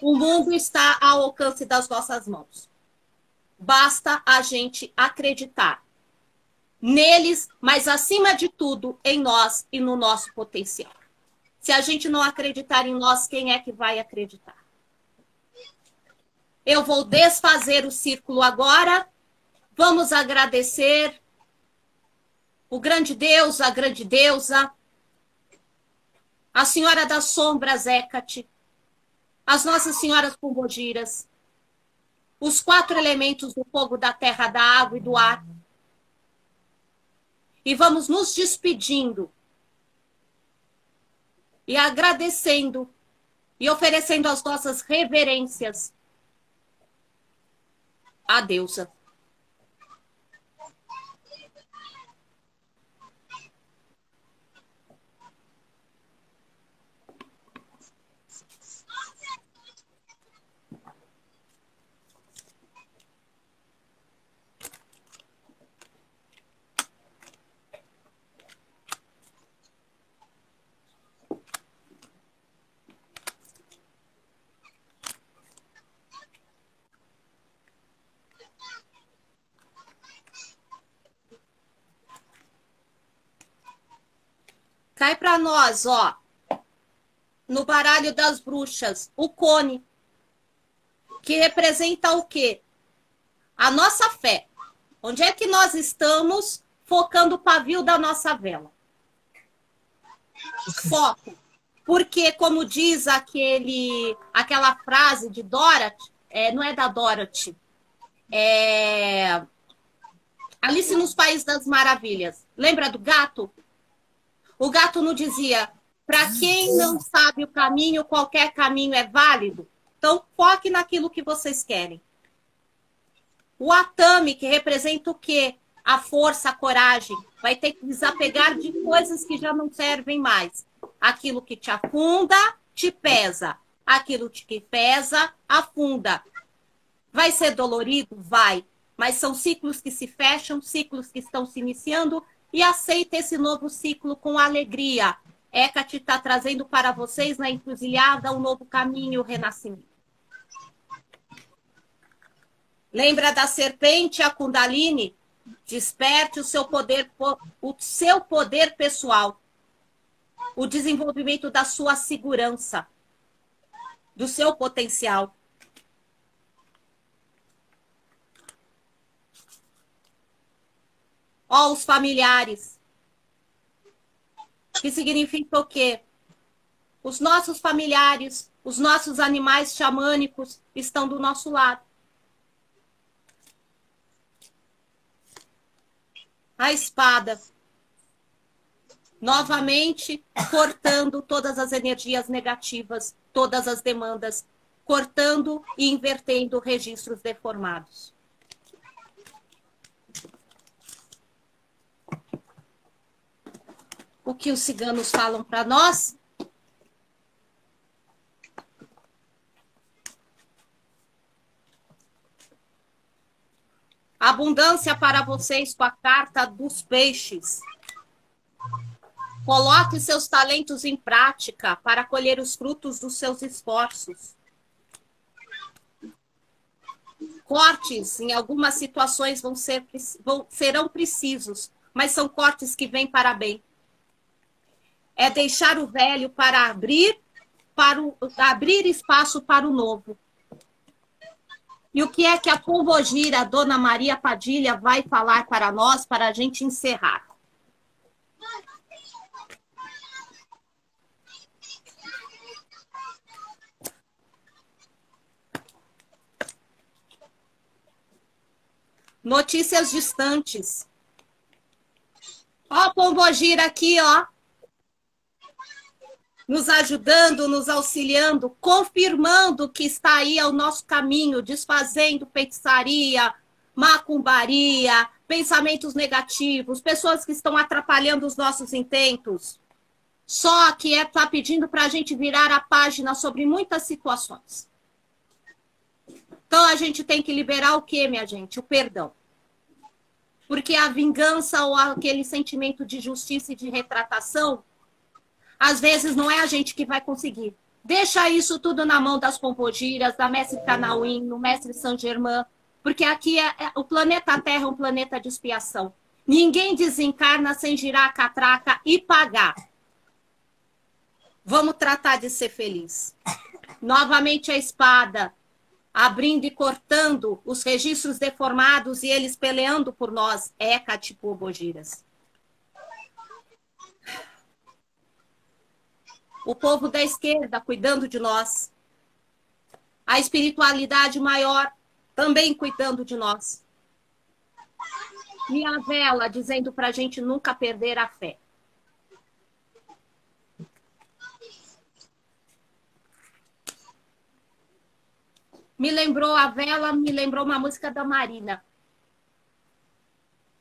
O mundo está ao alcance das nossas mãos. Basta a gente acreditar neles, mas acima de tudo, em nós e no nosso potencial. Se a gente não acreditar em nós, quem é que vai acreditar? Eu vou desfazer o círculo agora. Vamos agradecer o grande Deus, a grande deusa, a Senhora das Sombras, Hecate, as Nossas Senhoras Pombogiras, os quatro elementos do fogo, da terra, da água e do ar. E vamos nos despedindo e agradecendo e oferecendo as nossas reverências à deusa. Cai para nós, ó, no baralho das bruxas, o cone, que representa o quê? A nossa fé. Onde é que nós estamos focando o pavio da nossa vela? Foco. Porque, como diz aquele, aquela frase de Dorothy, é, não é da Dorothy, é Alice nos Países das Maravilhas. Lembra do gato? O gato não dizia, para quem não sabe o caminho, qualquer caminho é válido. Então, foque naquilo que vocês querem. O atame, que representa o quê? A força, a coragem. Vai ter que desapegar de coisas que já não servem mais. Aquilo que te afunda, te pesa. Aquilo que pesa, afunda. Vai ser dolorido? Vai. Mas são ciclos que se fecham, ciclos que estão se iniciando. E aceita esse novo ciclo com alegria. Hecate está trazendo para vocês, na encruzilhada, um novo caminho, o renascimento. Lembra da serpente, a Kundalini? Desperte o seu poder, o seu poder pessoal. O desenvolvimento da sua segurança. Do seu potencial. Ó, os familiares. Que significa o quê? Os nossos familiares, os nossos animais xamânicos estão do nosso lado. A espada. Novamente, cortando todas as energias negativas, todas as demandas, cortando e invertendo registros deformados. O que os ciganos falam para nós? Abundância para vocês com a carta dos peixes. Coloque seus talentos em prática para colher os frutos dos seus esforços. Cortes em algumas situações vão ser, vão, serão precisos, mas são cortes que vêm para bem. É deixar o velho para abrir, para o, abrir espaço para o novo. E o que é que a Pombogira, a dona Maria Padilha, vai falar para nós, para a gente encerrar? Notícias distantes. Ó, a Pombogira aqui, ó. Nos ajudando, nos auxiliando, confirmando que está aí ao nosso caminho, desfazendo feitiçaria, macumbaria, pensamentos negativos, pessoas que estão atrapalhando os nossos intentos. Só que é tá pedindo para a gente virar a página sobre muitas situações. Então a gente tem que liberar o quê, minha gente? O perdão. Porque a vingança ou aquele sentimento de justiça e de retratação, às vezes não é a gente que vai conseguir. Deixa isso tudo na mão das pombogiras, da mestre Canauim, do mestre São Germão, porque aqui é, é, o planeta Terra é um planeta de expiação. Ninguém desencarna sem girar a catraca e pagar. Vamos tratar de ser feliz. Novamente a espada, abrindo e cortando os registros deformados e eles peleando por nós. É Hecate, pombogiras. O povo da esquerda cuidando de nós. A espiritualidade maior também cuidando de nós. E a vela dizendo para a gente nunca perder a fé. Me lembrou a vela, me lembrou uma música da Marina.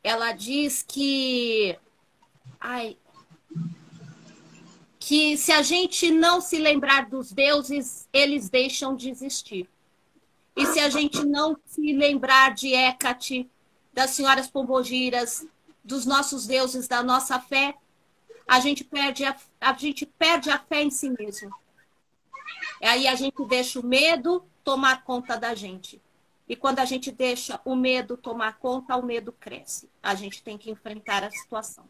Ela diz que... Ai... que se a gente não se lembrar dos deuses, eles deixam de existir. E se a gente não se lembrar de Hecate, das senhoras pombogiras, dos nossos deuses, da nossa fé, a gente perde a, a gente perde a fé em si mesmo. E aí a gente deixa o medo tomar conta da gente. E quando a gente deixa o medo tomar conta, o medo cresce. A gente tem que enfrentar a situação.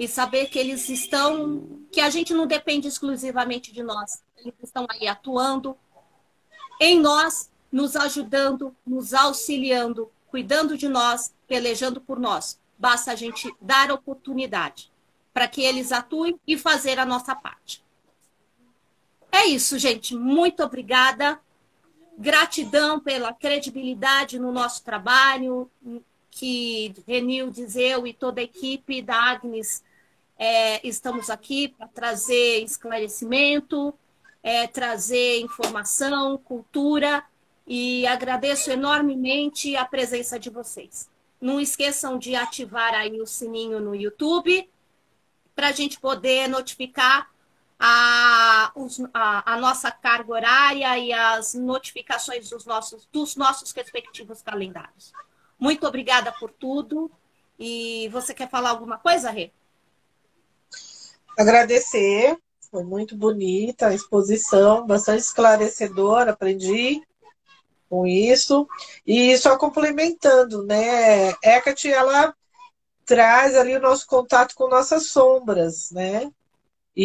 E saber que eles estão, que a gente não depende exclusivamente de nós. Eles estão aí atuando em nós, nos ajudando, nos auxiliando, cuidando de nós, pelejando por nós. Basta a gente dar oportunidade para que eles atuem e fazer a nossa parte. É isso, gente. Muito obrigada. Gratidão pela credibilidade no nosso trabalho, que Renilde, eu e toda a equipe da Agnes É, estamos aqui para trazer esclarecimento, é, trazer informação, cultura, e agradeço enormemente a presença de vocês. Não esqueçam de ativar aí o sininho no YouTube para a gente poder notificar a, os, a, a nossa carga horária e as notificações dos nossos, dos nossos respectivos calendários. Muito obrigada por tudo. E você quer falar alguma coisa, Rê? Agradecer, foi muito bonita a exposição, bastante esclarecedora, aprendi com isso. E só complementando, né, Hecate, ela traz ali o nosso contato com nossas sombras, né?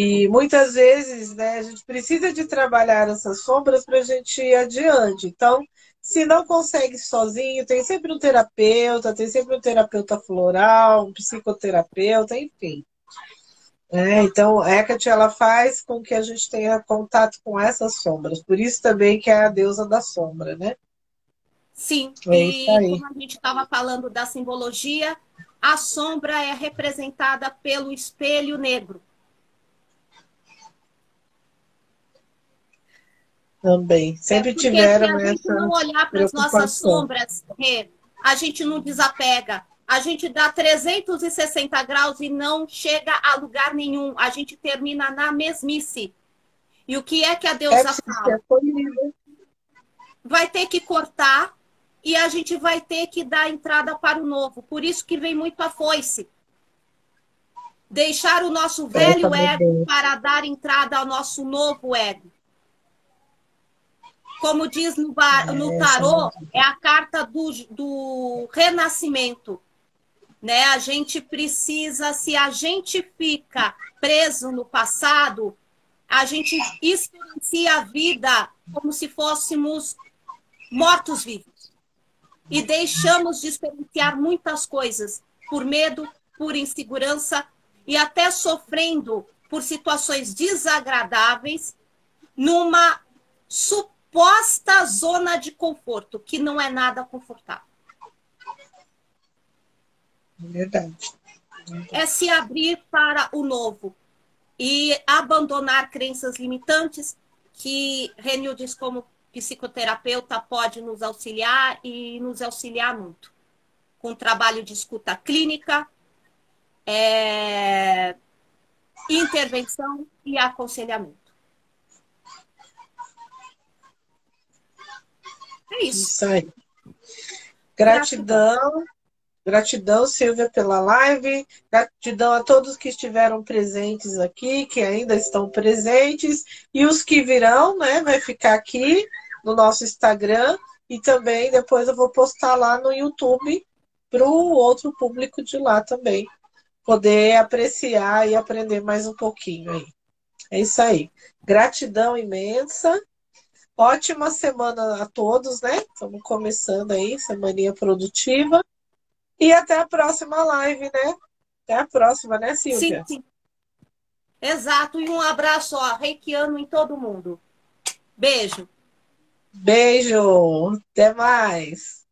E muitas vezes, né, a gente precisa de trabalhar essas sombras para a gente ir adiante. Então, Se não consegue sozinho, tem sempre um terapeuta, tem sempre um terapeuta floral, um psicoterapeuta, enfim. É, então, a Hecate, ela faz com que a gente tenha contato com essas sombras. Por isso também que é a deusa da sombra, né? Sim. É e como a gente estava falando da simbologia, a sombra é representada pelo espelho negro. Também. Sempre é tiveram essa. Se a gente não olhar para as nossas sombras, a gente não desapega. A gente dá trezentos e sessenta graus e não chega a lugar nenhum. A gente termina na mesmice. E o que é que a deusa é fala? Vai ter que cortar e a gente vai ter que dar entrada para o novo. Por isso que vem muito a foice. Deixar o nosso velho ego para dar entrada ao nosso novo ego. Como diz no, bar, no tarô, é a carta do, do renascimento. Né? A gente precisa, se a gente fica preso no passado, a gente experiencia a vida como se fôssemos mortos-vivos. E deixamos de experienciar muitas coisas, por medo, por insegurança, e até sofrendo por situações desagradáveis, numa suposta Posta zona de conforto, que não é nada confortável. Verdade. Verdade. É se abrir para o novo e abandonar crenças limitantes, que Renilde, como psicoterapeuta, pode nos auxiliar e nos auxiliar muito. Com trabalho de escuta clínica, é... intervenção e aconselhamento. É isso. Isso aí. Gratidão, gratidão, gratidão, Silvia, pela live. Gratidão a todos que estiveram presentes aqui, que ainda estão presentes. E os que virão, né? Vai ficar aqui no nosso Instagram. E também depois eu vou postar lá no YouTube para o outro público de lá também poder apreciar e aprender mais um pouquinho aí. É isso aí. Gratidão imensa. Ótima semana a todos, né? Estamos começando aí, semaninha produtiva. E até a próxima live, né? Até a próxima, né, Silvia? Sim, sim. Exato. E um abraço, ó, reikiano em todo mundo. Beijo. Beijo. Até mais.